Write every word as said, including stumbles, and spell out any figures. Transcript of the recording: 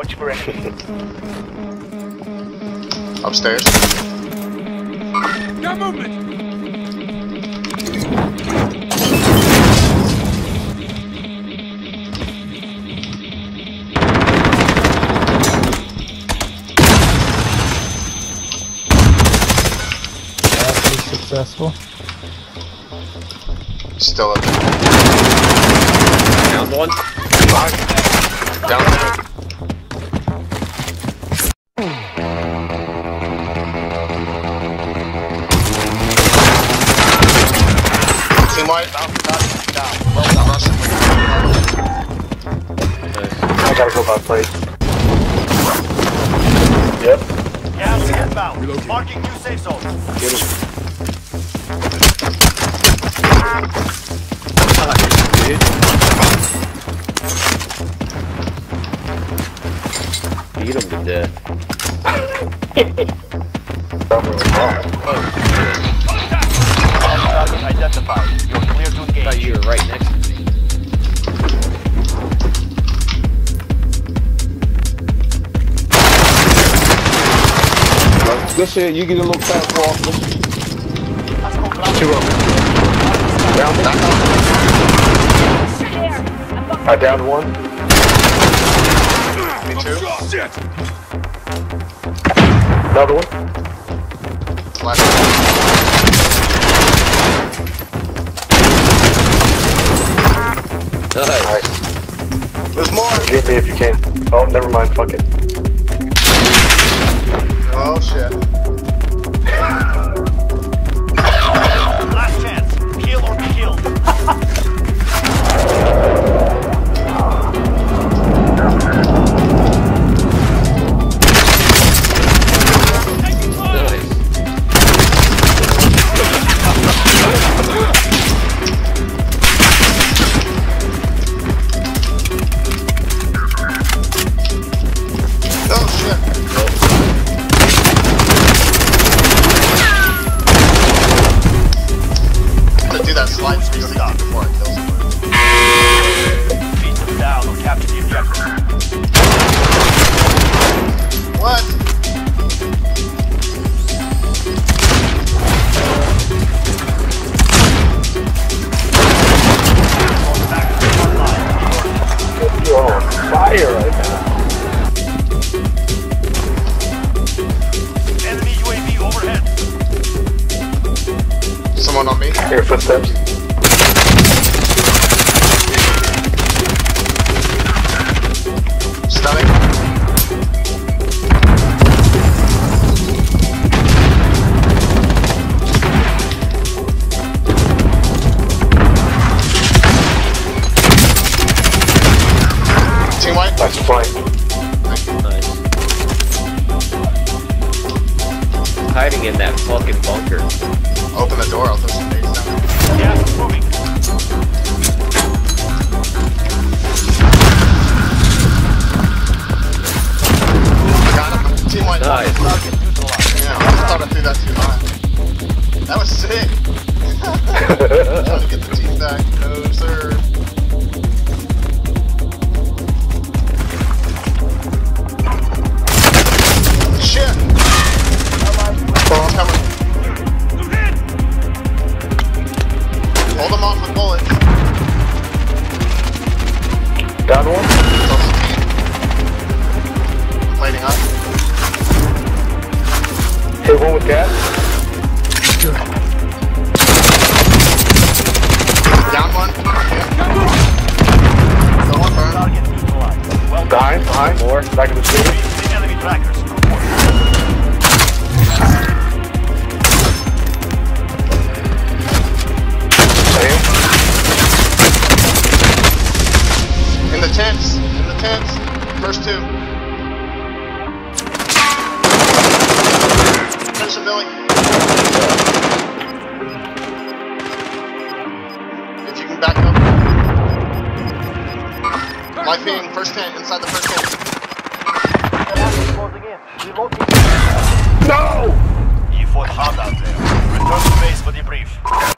Watch for enemies. Upstairs. No movement! Successful. Still up. Down one. Five. Down one. Team white. Down, down, down. Down, Russian. I gotta go back, please. Yep. Gas is inbound. Marking new safe zone. Get him. Beat him to death. Target identified. You're clear to engage. I thought you were right next to me. Good shit, you get a little fast walk. Two of them. Down one. I downed one. Me too. Another one. Last one. Nice. There's more. Get me if you can. Oh, never mind. Fuck it. Oh shit. Last chance. Kill or be killed. Oh shit. Slide speed stop before it kills him. Beat them down or capture the objective. What? You're on fire right now. Enemy U A V overhead. Someone on me. Here, footsteps. That's fine. Nice. Hiding in that fucking bunker. Open the door, I'll throw some base down. Yeah, it's moving. Got him. Team white. Nice. Yeah, I thought I threw that too high. That was sick. Trying to get the team back. No, sir. Down one. Lighting up. Hit one with gas. Good. Down one. Yeah. Dying, behind. More. Back in the city. The enemy trackers. Tents, in the tents, first two. Finish the building. If you can back up. My thing, first tent, inside the first tent. No! You fought hard out there. Return to base for debrief.